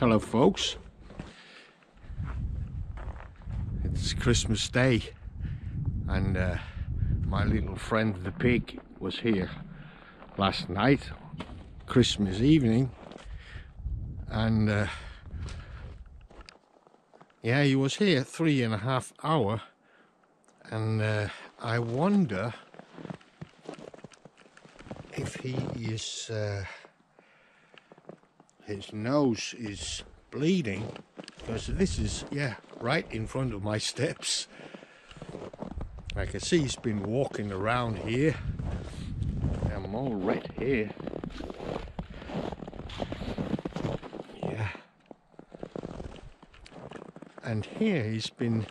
Hello folks, it's Christmas Day and my little friend the pig was here last night, Christmas evening, and yeah, he was here 3.5 hours, and I wonder if he is his nose is bleeding, because this is, yeah, right in front of my steps. I can see he's been walking around here. I'm all red here. Yeah. And here he's been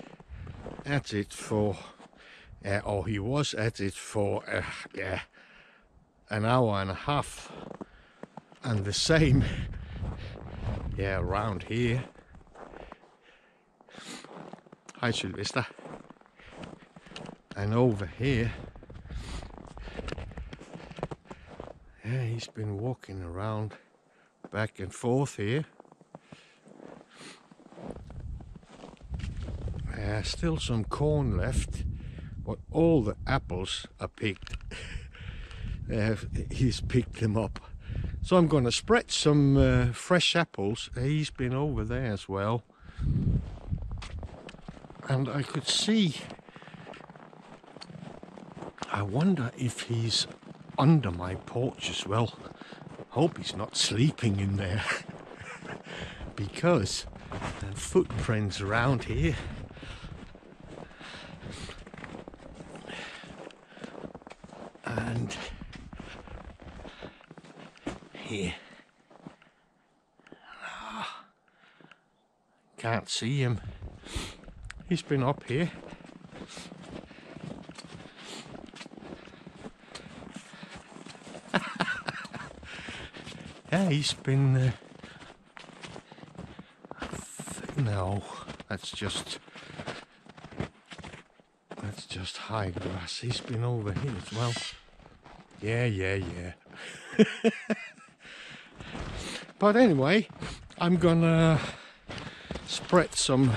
at it for, or he was at it for, yeah, 1.5 hours. And the same, yeah, around here. Hi Sylvester. And over here, yeah, he's been walking around back and forth here. Still some corn left, but all the apples are picked. He's picked them up. So I'm going to spread some fresh apples. He's been over there as well. And I could see, I wonder if he's under my porch as well. Hope he's not sleeping in there. Because the footprints around here. And here. Can't see him. He's been up here. Yeah, he's been no, that's just high grass. He's been over here as well. Yeah. But anyway, I'm gonna spread some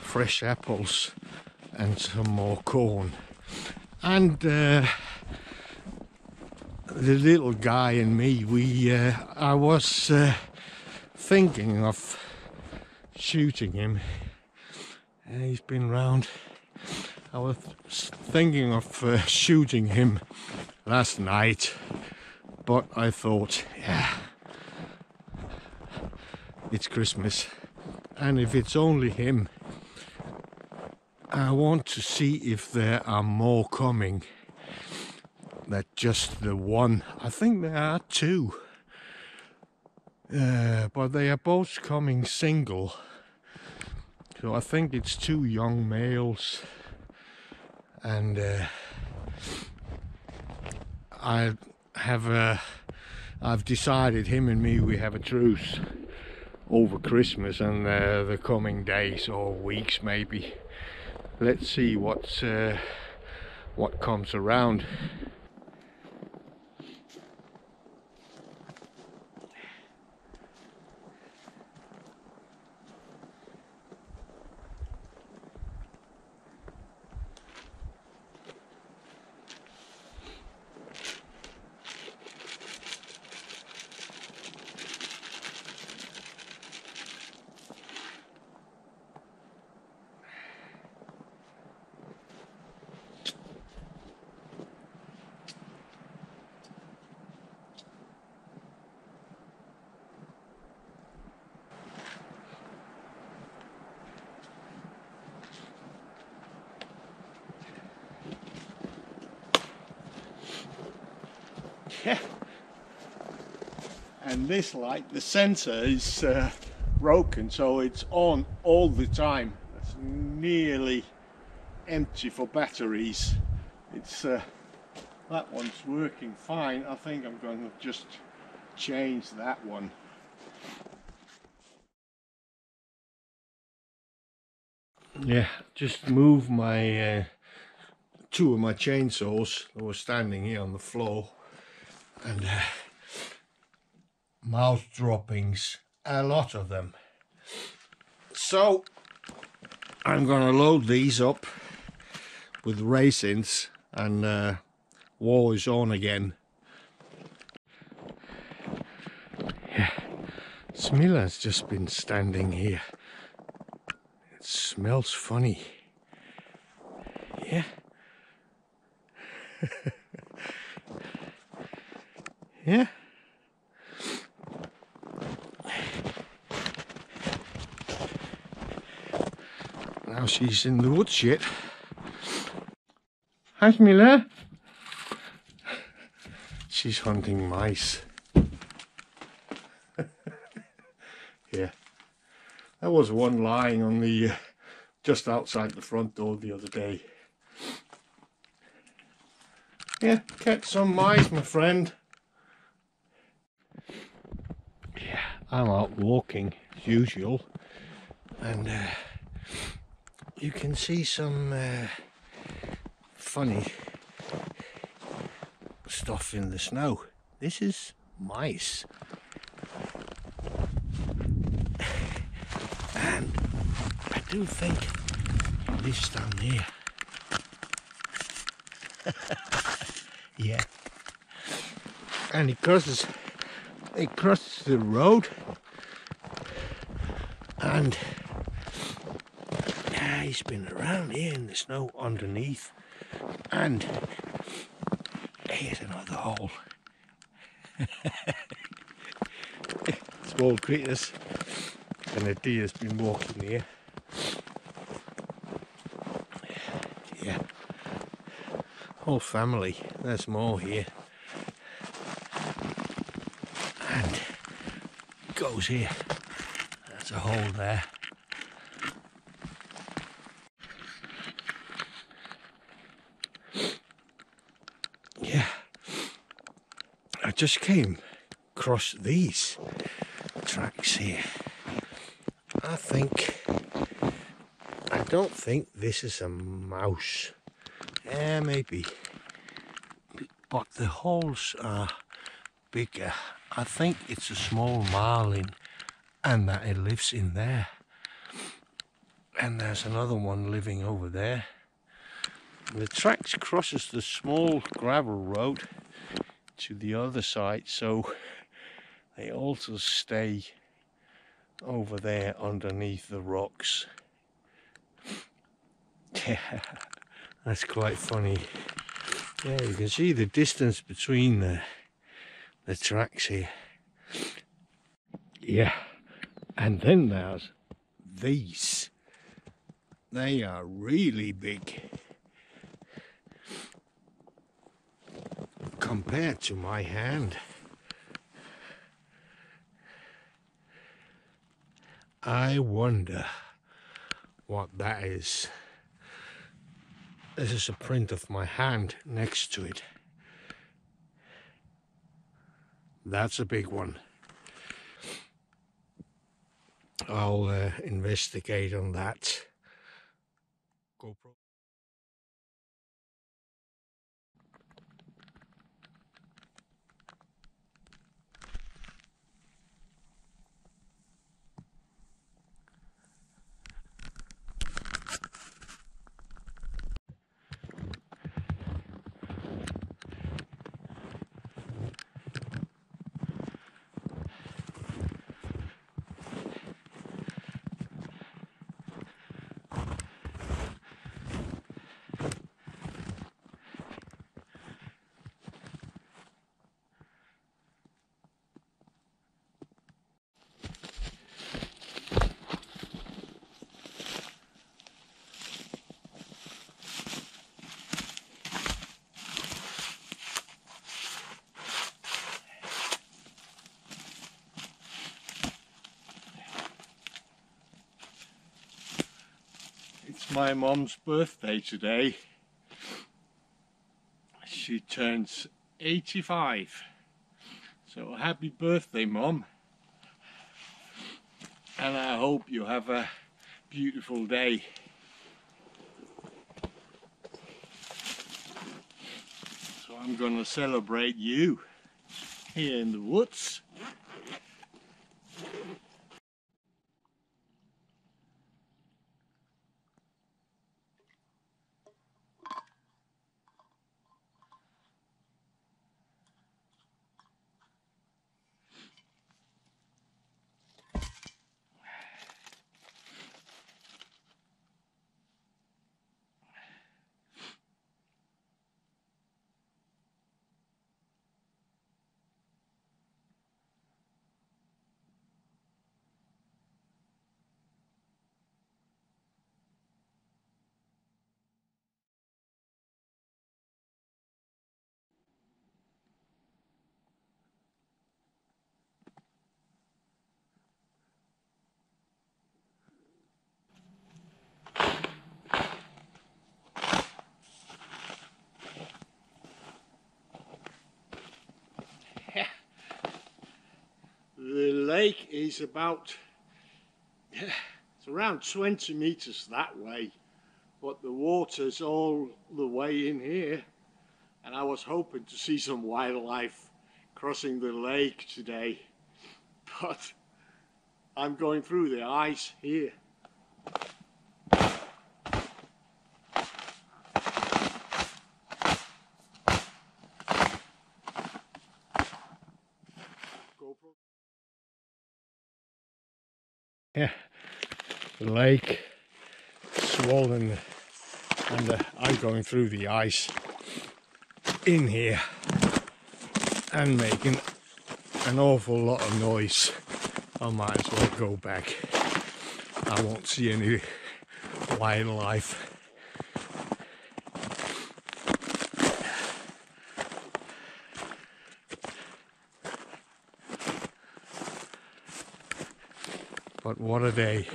fresh apples and some more corn. And the little guy and me, I was thinking of shooting him. He's been round. I was thinking of shooting him last night, but I thought, yeah, it's Christmas, and if it's only him, I want to see if there are more coming than just the one. I think there are two, but they are both coming single, so I think it's 2 young males, and I've decided, him and me, we have a truce over Christmas and the coming days or weeks maybe. Let's see what comes around. Yeah, and this light, the sensor is broken, so it's on all the time. It's nearly empty for batteries. It's that one's working fine. I think I'm going to just change that one. Yeah, just move my 2 of my chainsaws that were standing here on the floor. And mouse droppings a lot of them. So I'm going to load these up with raisins and war is on again. Yeah, Smilla's just been standing here. It smells funny. Yeah. Yeah. Now she's in the woodshed. Hi, Mila. She's hunting mice. Yeah, there was one lying on the just outside the front door the other day. Yeah, catch some mice, my friend. Yeah, I'm out walking as usual, and you can see some funny stuff in the snow. This is mice. And I do think it lives down here. Yeah. And it crosses the road, and he's been around here in the snow underneath, and here's another hole. Small creatures, and a deer's been walking here. Yeah, whole family. There's more here, and goes here. That's a hole there. Just came across these tracks here. I don't think this is a mouse. Yeah, maybe. But the holes are bigger. I think it's a small marlin, and that it lives in there. And there's another one living over there. The tracks crosses the small gravel road to the other side, so they also stay over there underneath the rocks. Yeah, that's quite funny. Yeah, you can see the distance between the tracks here. Yeah, and then there's these. They are really big. Compared to my hand, I wonder what that is. This is a print of my hand next to it. That's a big one. I'll investigate on that. GoPro. My mom's birthday today. She turns 85, so happy birthday, Mom, and I hope you have a beautiful day. So I'm gonna celebrate you here in the woods. lake is about, it's around 20 meters that way, but the water's all the way in here, and I was hoping to see some wildlife crossing the lake today, but I'm going through the ice here. Yeah, the lake swollen, and I'm going through the ice in here and making an awful lot of noise. I might as well go back. I won't see any wildlife. But what a day.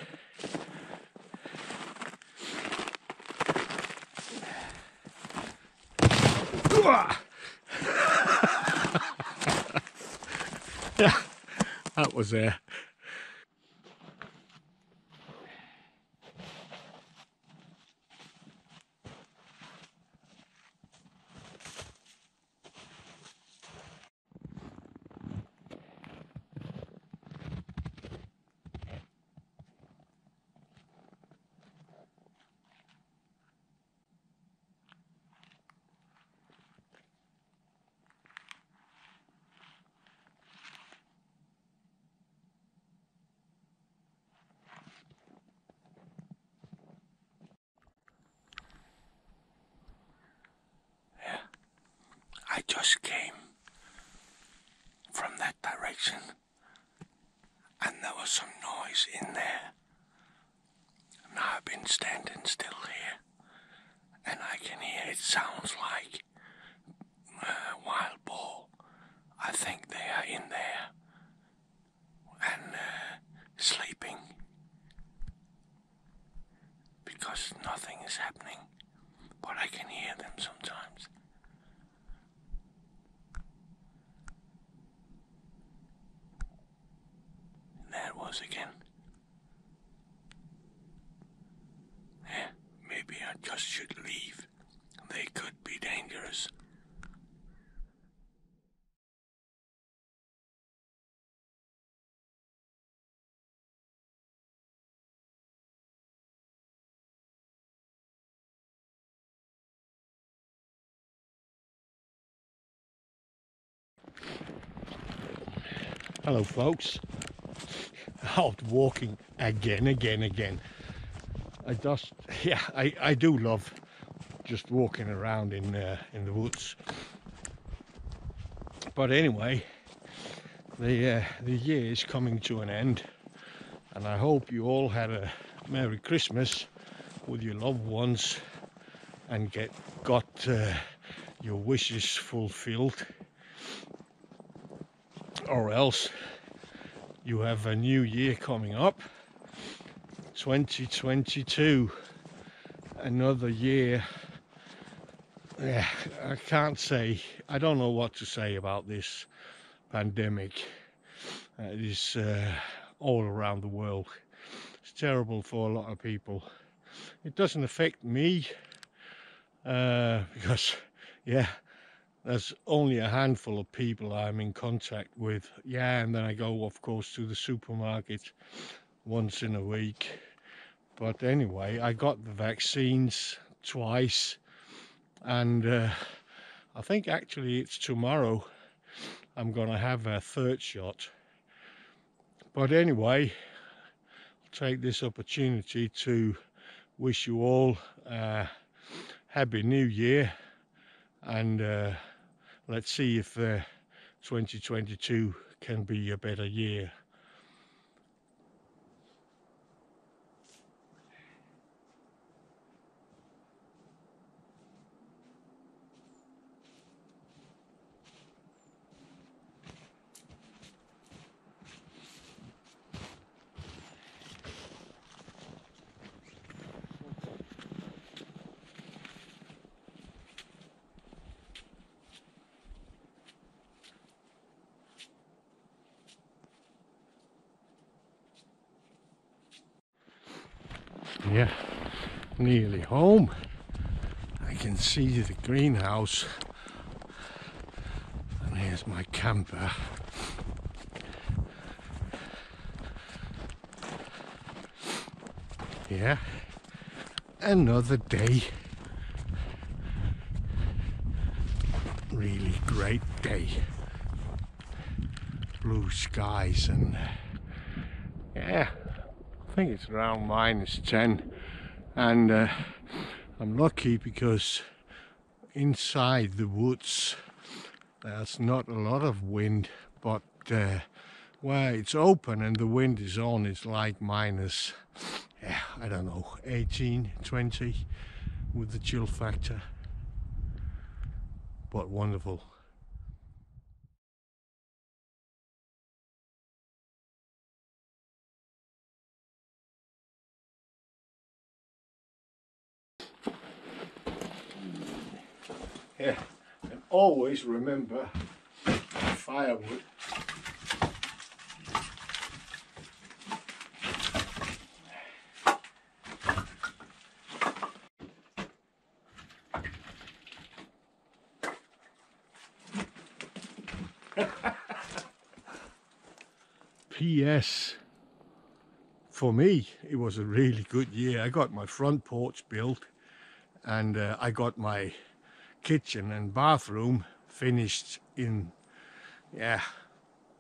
Yeah, that was there. I just came from that direction and there was some noise in there. Now I've been standing still here and I can hear it sounds like wild boar. I think they are in there and sleeping because nothing is happening, but I can hear them sometimes. There it was again. Yeah, maybe I just should leave. They could be dangerous. Hello, folks. Out walking again. I do love just walking around in the woods. But anyway, the year is coming to an end, and I hope you all had a Merry Christmas with your loved ones and got your wishes fulfilled, or else you have a new year coming up, 2022, another year. Yeah, I don't know what to say about this pandemic. It is all around the world. It's terrible for a lot of people. It doesn't affect me because, yeah, there's only a handful of people I'm in contact with. Yeah, and then I go, of course, to the supermarket once in a week. But anyway, I got the vaccines twice. And I think actually it's tomorrow I'm going to have a third shot. But anyway, I'll take this opportunity to wish you all a Happy New Year. And let's see if 2022 can be a better year. here, nearly home. I can see the greenhouse, and here's my camper. Yeah, another day, really great day, blue skies, and yeah, I think it's around -10, and I'm lucky because inside the woods there's not a lot of wind, but where it's open and the wind is on, it's like minus, yeah, I don't know, 18, 20 with the chill factor, but wonderful. Yeah, and always remember firewood. P.S. For me, it was a really good year. I got my front porch built, and I got my kitchen and bathroom finished in, yeah,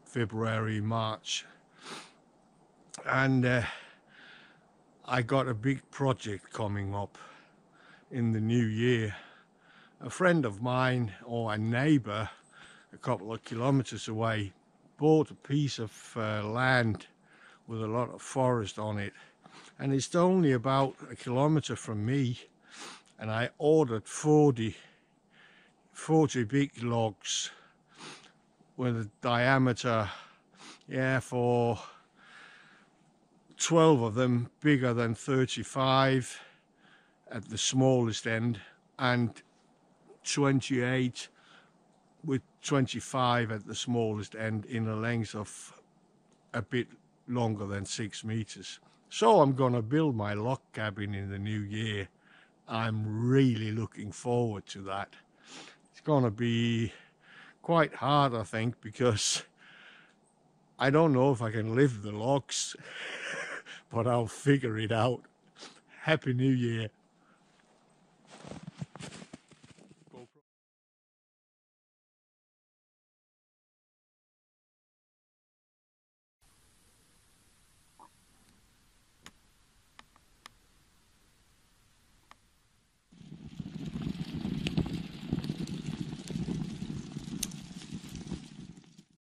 February, March, and I got a big project coming up in the new year. A friend of mine, or a neighbor a couple of kilometers away, bought a piece of land with a lot of forest on it, and it's only about a kilometer from me, and I ordered 40 big logs with a diameter, yeah, for 12 of them bigger than 35 at the smallest end, and 28 with 25 at the smallest end, in a length of a bit longer than 6 meters. So I'm gonna build my log cabin in the new year. I'm really looking forward to that. It's gonna be quite hard, I think, because I don't know if I can lift the logs, but I'll figure it out. Happy New Year.